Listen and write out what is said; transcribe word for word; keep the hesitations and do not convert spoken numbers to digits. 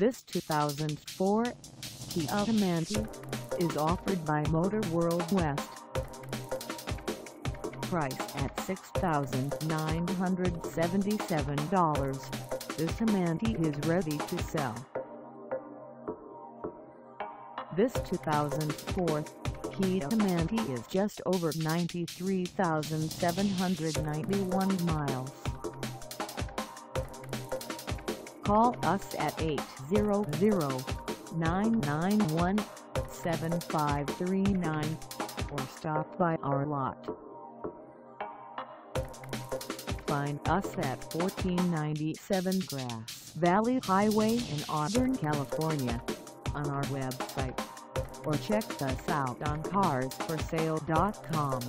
This two thousand four Kia Amanti is offered by Motor World West. Priced at six thousand nine hundred seventy-seven dollars, this Amanti is ready to sell. This two thousand four Kia Amanti is just over ninety-three thousand seven hundred ninety-one miles. Call us at eight hundred, nine nine one, seven five three nine or stop by our lot. Find us at fourteen ninety-seven Grass Valley Highway in Auburn, California, on our website, or check us out on cars for sale dot com.